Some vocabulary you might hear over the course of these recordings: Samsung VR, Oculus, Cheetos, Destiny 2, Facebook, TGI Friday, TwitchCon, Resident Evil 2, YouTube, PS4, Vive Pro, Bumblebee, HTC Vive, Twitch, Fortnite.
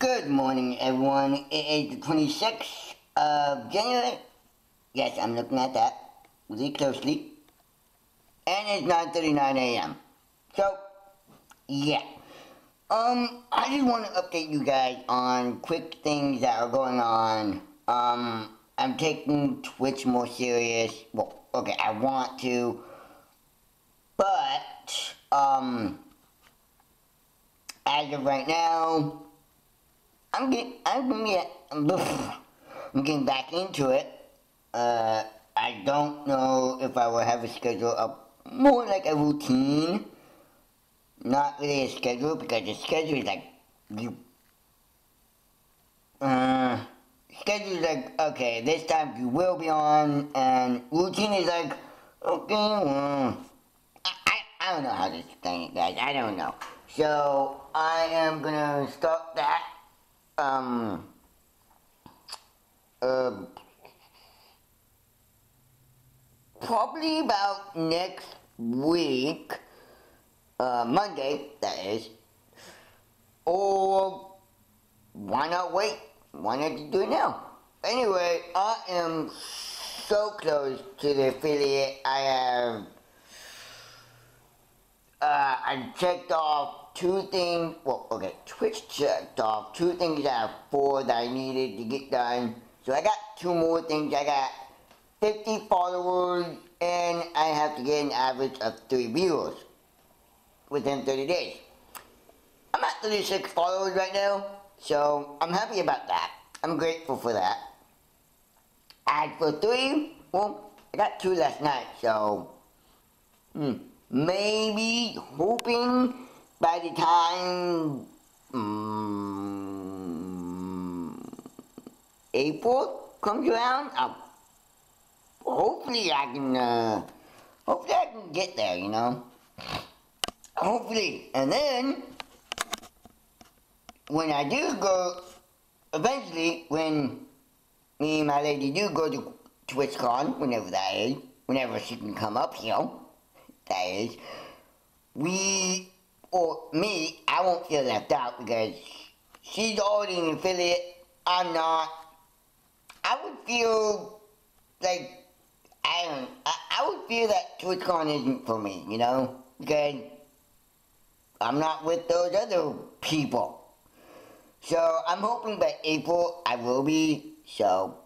Good morning, everyone. It is the 26th of January. Yes, I'm looking at that really closely. And it's 9:39 a.m. So, yeah. I just want to update you guys on quick things that are going on. I'm taking Twitch more serious. Well, okay, I want to. But, as of right now, I'm getting back into it. I don't know if I will have a schedule up more like a routine. Not really a schedule, because the schedule is like, okay, this time you will be on, and routine is like, okay, well, I don't know how to explain it, guys. I don't know. So, I am gonna start that, probably about next week, Monday, that is, or why not wait? Why not just do it now? Anyway, I am so close to the affiliate. I have, I checked off two things, well, okay, Twitch checked off two things out of four that I needed to get done, so I got two more things. I got 50 followers, and I have to get an average of 3 viewers within 30 days. I'm at 36 followers right now, so I'm happy about that. I'm grateful for that. As for 3, well, I got 2 last night, so maybe, hoping by the time April comes around, hopefully I can get there, you know, hopefully, and then, when I do go, eventually, when me and my lady do go to TwitchCon, whenever that is, whenever she can come up here, that is, I won't feel left out, because she's already an affiliate, I'm not. I would feel like, I would feel that TwitchCon isn't for me, you know, because I'm not with those other people. So, I'm hoping by April I will be, so,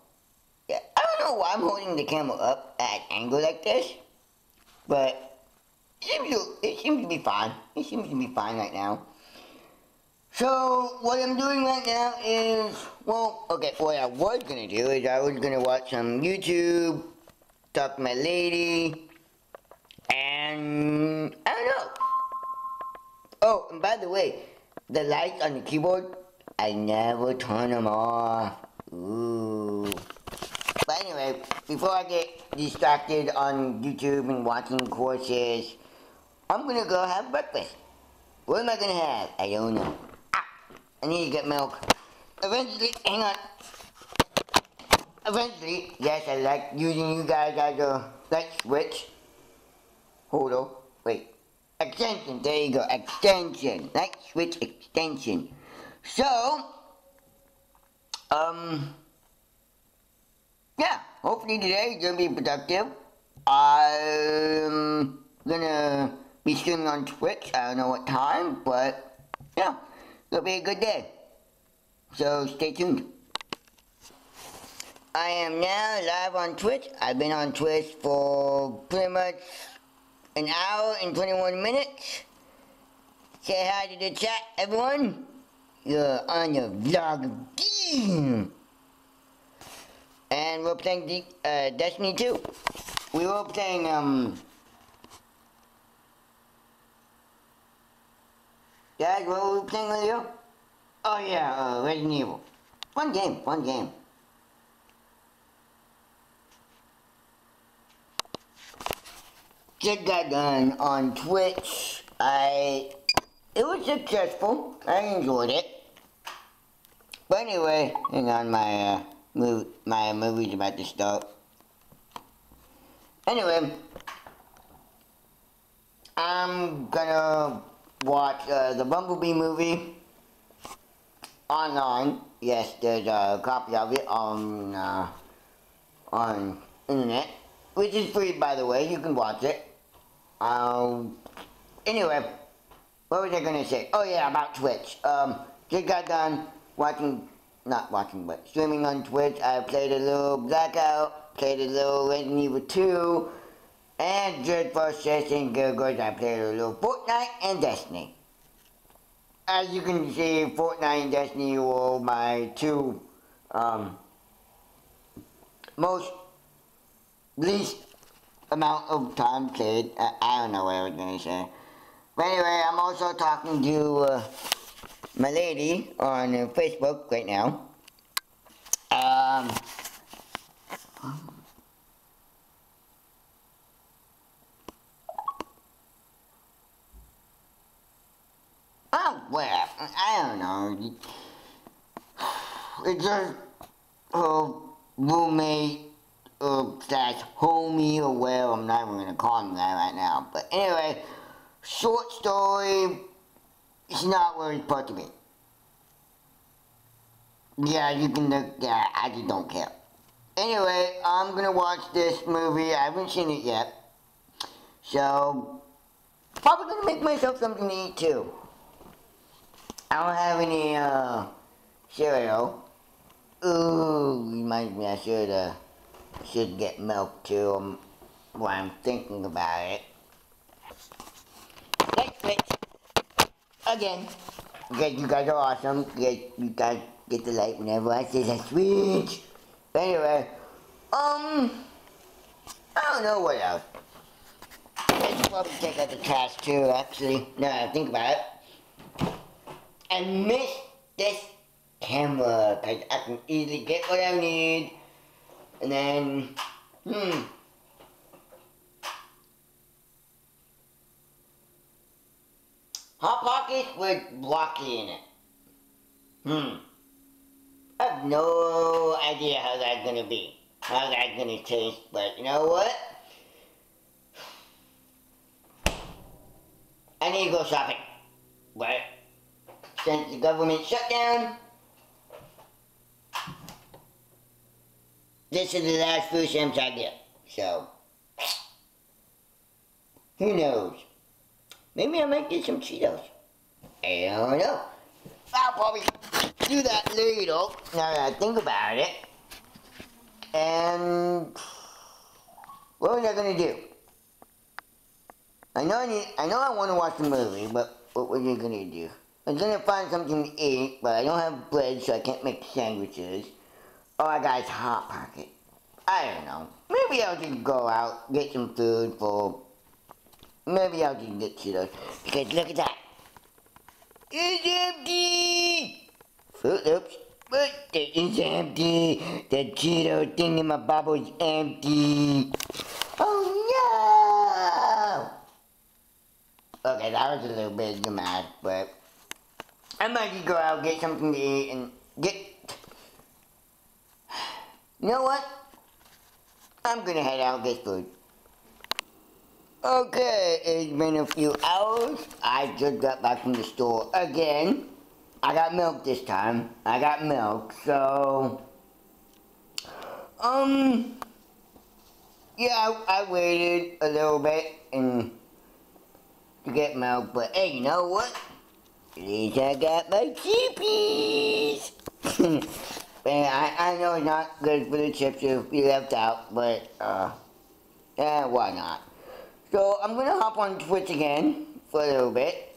yeah. I don't know why I'm holding the camera up at an angle like this, but it seems to be fine. It seems to be fine right now. So, what I'm doing right now is, well, okay, what I was going to do is I was going to watch some YouTube, talk to my lady, and I don't know. Oh, and by the way, the lights on the keyboard, I never turn them off. Ooh. But anyway, before I get distracted on YouTube and watching courses, I'm gonna go have breakfast. What am I gonna have? I don't know. Ah, I need to get milk. Eventually, hang on. Eventually, yes, I like using you guys as a light switch. Hold on, wait. Extension, there you go, extension, light switch extension. So, yeah, hopefully today is going to be productive. I'm going to be streaming on Twitch, I don't know what time, but yeah, it'll be a good day. So, stay tuned. I am now live on Twitch. I've been on Twitch for pretty much an hour and 21 minutes. Say hi to the chat, everyone. You're on your vlog team. And we're playing Destiny 2. We were playing, guys, what were we playing earlier? Oh yeah, Resident Evil. Fun game, fun game. Just got done on Twitch. It was successful. I enjoyed it. But anyway, hang on, my movie's about to start. Anyway, I'm gonna watch the Bumblebee movie. online. Yes, there's a copy of it on internet, which is free, by the way. You can watch it. Anyway, what was I gonna say? Oh yeah, about Twitch. Just got done streaming on Twitch. I played a little Blackout, played a little Resident Evil 2, and just for session giggles, I played a little Fortnite and Destiny. As you can see, Fortnite and Destiny were my two most least amount of time played. I don't know what I was going to say. But anyway, I'm also talking to my lady on Facebook right now. I don't know. It's just her roommate, slash homie, or whatever. I'm not even gonna call him that right now. But anyway, short story, it's not where it's supposed to be. Yeah, you can look, yeah, I just don't care. Anyway, I'm gonna watch this movie. I haven't seen it yet. So, probably gonna make myself something to eat too. I don't have any cereal. Ooh, reminds me I should get milk too while I'm thinking about it. Thanks, Twitch. Again. Because you guys are awesome. You guys get the light whenever I say that switch. But anyway, I don't know what else. I should probably take out the trash too, actually. Now that I think about it. I miss this camera because I can easily get what I need, and then hot pockets with blocky in it. I have no idea how that's gonna be, how that's gonna taste, but you know what? I need to go shopping, but since the government shutdown, this is the last food stamps I get. So, who knows? Maybe I might get some Cheetos. I don't know. I'll probably do that later, now that I think about it. And what was I gonna do? I know I want to watch the movie, but what were you gonna do? I'm gonna find something to eat, but I don't have bread, so I can't make sandwiches. All I got is Hot Pocket. I don't know. Maybe I'll just go out, get some food for... Maybe I'll just get Cheetos. Because look at that. It's empty! Fruit Loops. But it is empty. The Cheeto thing in my bubble is empty. Oh no! Okay, that was a little bit dramatic, but... I might just go out, get something to eat, and get... You know what? I'm gonna head out and get food. Okay, it's been a few hours. I just got back from the store again. I got milk this time. I got milk, so... Yeah, I waited a little bit and to get milk, but hey, you know what? At least I got my cheapies! I know it's not good for the chips if you left out, but, why not? So, I'm gonna hop on Twitch again for a little bit.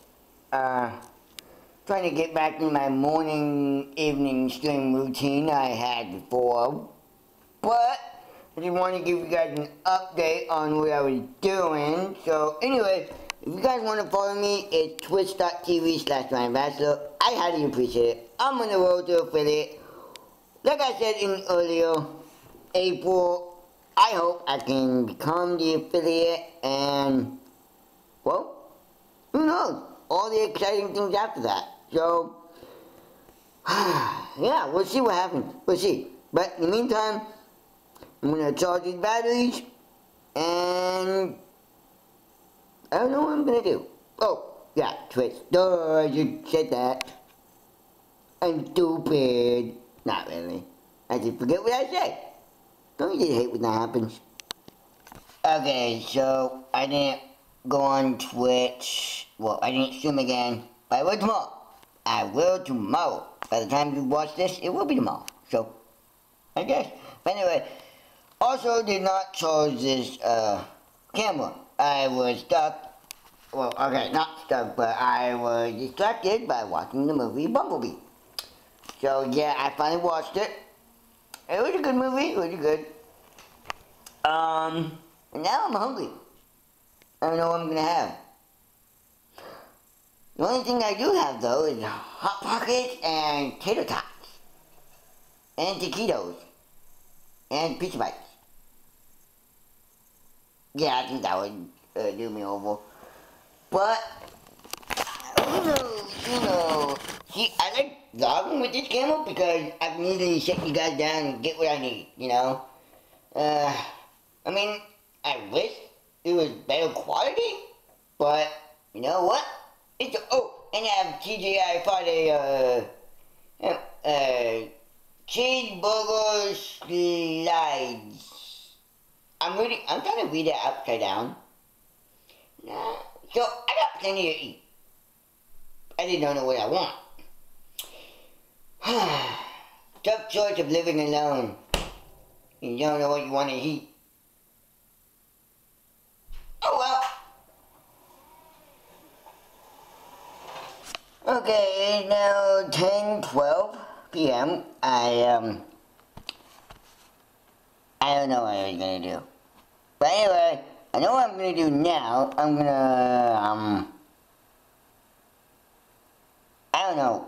Trying to get back in my morning, evening stream routine I had before. But, I just want to give you guys an update on what I was doing. So, anyway... If you guys want to follow me, it's twitch.tv/Ryan Bachelor. I highly appreciate it. I'm on the road to affiliate. Like I said in earlier April, I hope I can become the affiliate and, well, who knows? All the exciting things after that. So, yeah, we'll see what happens. We'll see. But in the meantime, I'm going to charge these batteries and... I don't know what I'm gonna do. Oh, yeah, Twitch. Duh, I just said that. I'm stupid. Not really. I just forget what I said. Don't you hate when that happens? Okay, so I didn't go on Twitch. Well, I didn't stream again. But I will tomorrow. I will tomorrow. By the time you watch this, it will be tomorrow. So, I guess. But anyway, also did not charge this camera. I was stuck. Well, okay, not stuck, but I was distracted by watching the movie Bumblebee. So, yeah, I finally watched it. It was a good movie, really good. And now I'm hungry. I don't know what I'm gonna have. The only thing I do have, though, is Hot Pockets and Tater Tots. And taquitos. And pizza bites. Yeah, I think that would do me over. But, you know, see, I like vlogging with this camera because I can easily set you guys down and get what I need, you know? I mean, I wish it was better quality, but, you know what? It's a, oh, and I have TGI Friday, cheeseburger slides. I'm trying to read it upside down. Nah. So, I got plenty to eat. I didn't know what I want. Tough choice of living alone. You don't know what you want to eat. Oh well. Okay, it's now 10:12 p.m. I don't know what I was gonna do. But anyway. I know what I'm gonna do now. I'm gonna, I don't know.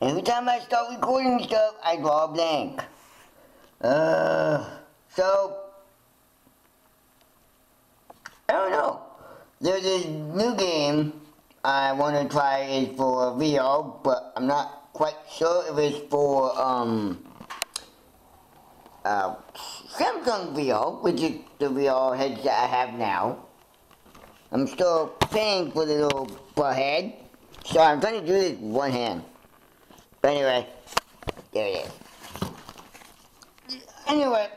Every time I start recording stuff, I draw a blank. So, I don't know. There's this new game I wanna try is for VR, but I'm not quite sure if it's for, Samsung VR, which is the VR headset I have now. I'm still paying for the little butt head, so I'm trying to do this with one hand. But anyway, there it is. Anyway,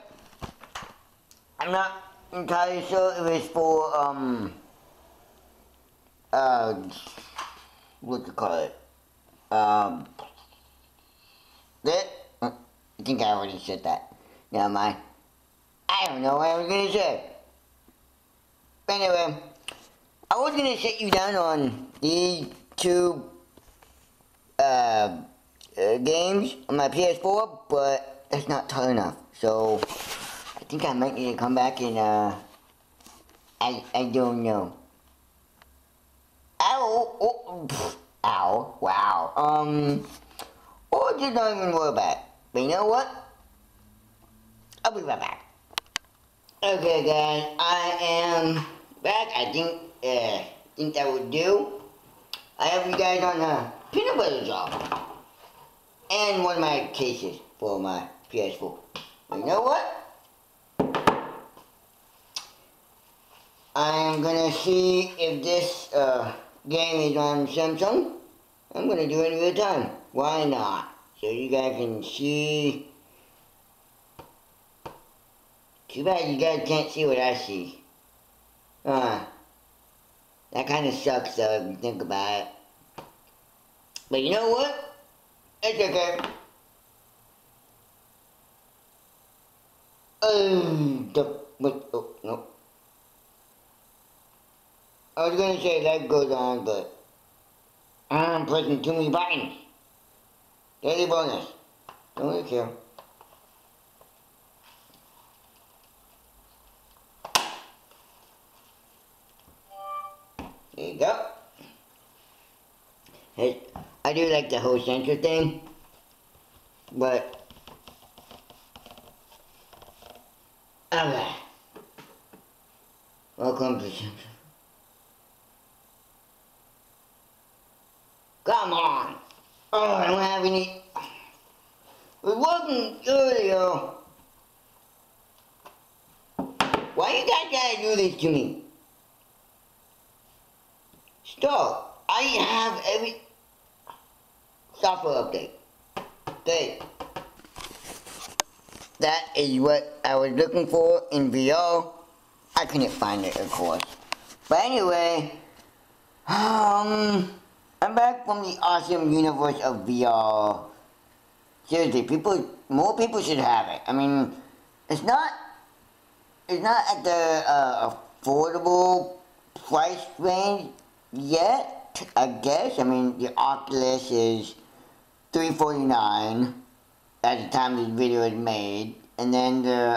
I'm not entirely sure if it's for, what to call it? That? I think I already said that. Never mind. I don't know what I was gonna say. But anyway, I was gonna set you down on these two games on my PS4, but it's not tall enough. So I think I might need to come back and I don't know. Ow! Oh, pff, ow! Wow! Or just don't even worry about it. But you know what? I'll be right back. Okay guys, I am back. I think that would do. I have you guys on a peanut butter jar. And one of my cases for my PS4. But you know what? I'm gonna see if this game is on Samsung. I'm gonna do it in real time. Why not? So you guys can see. Too bad you guys can't see what I see. That kind of sucks though if you think about it. But you know what? It's okay. No. I was gonna say that goes on, but I'm pressing too many buttons. Daily bonus. Don't really care. There you go. I do like the whole sensor thing, but okay. Welcome to sensor. Come on! Oh, I don't have any. It wasn't earlier. Why you guys gotta do this to me? Stop! I have every... software update. Dang. That is what I was looking for in VR. I couldn't find it, of course. But anyway, I'm back from the awesome universe of VR. Seriously, more people should have it. I mean, it's not at the affordable price range yet, I guess. I mean, the Oculus is $349 at the time this video is made, and then the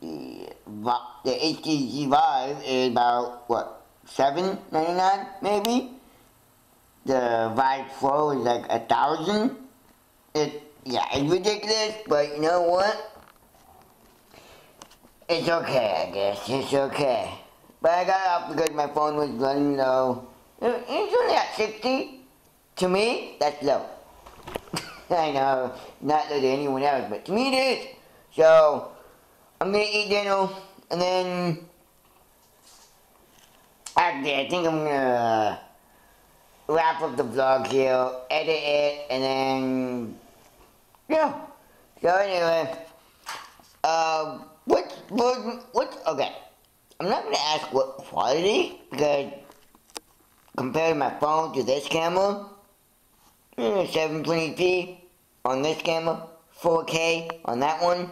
HTC Vive is about what, $799 maybe. The Vive Pro is like $1,000. It's ridiculous, but you know what? It's okay, I guess. It's okay. But I got off because my phone was running low. It's only at 60. To me, that's low. I know, not low to anyone else, but to me it is. So, I'm gonna eat dinner, and then... Actually, I think I'm gonna wrap up the vlog here, edit it, and then... Yeah. So anyway, okay, I'm not gonna ask what quality, because comparing my phone to this camera, 720p on this camera, 4K on that one,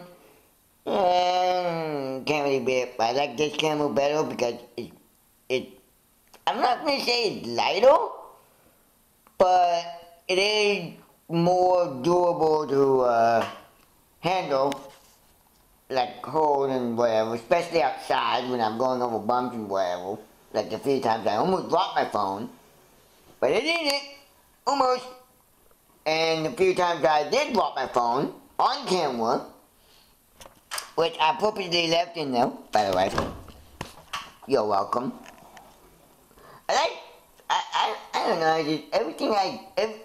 can't really beat it. But I like this camera better because I'm not gonna say it's lighter, but it is more durable to handle, like cold and whatever, especially outside when I'm going over bumps and whatever. Like a few times I almost dropped my phone, but I didn't, almost. And a few times I did drop my phone on camera, which I purposely left in there, by the way. You're welcome. I don't know,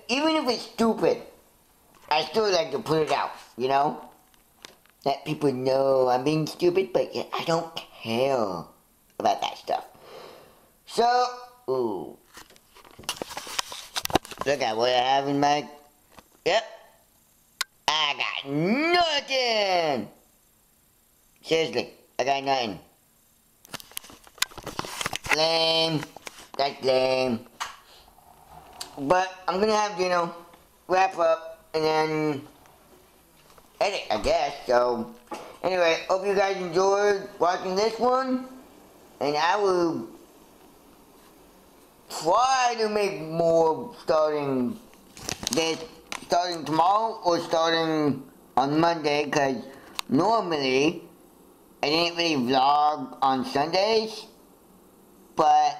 even if it's stupid, I still like to put it out, you know? Let people know I'm being stupid, but yeah, I don't care about that stuff. So, ooh. Look at what I have in my... Yep. I got nothing! Seriously, I got nothing. Lame. That's lame. But I'm gonna have, you know, wrap up, and then... edit, I guess. So, anyway, hope you guys enjoyed watching this one, and I will try to make more starting tomorrow or starting on Monday, because normally I didn't really vlog on Sundays, but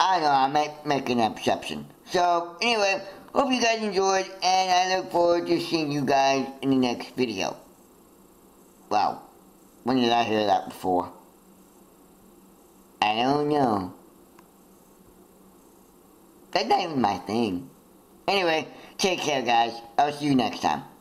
I don't know, I might make an exception. So anyway, hope you guys enjoyed, and I look forward to seeing you guys in the next video. Wow, when did I hear that before? I don't know. That's not even my thing. Anyway, take care, guys. I'll see you next time.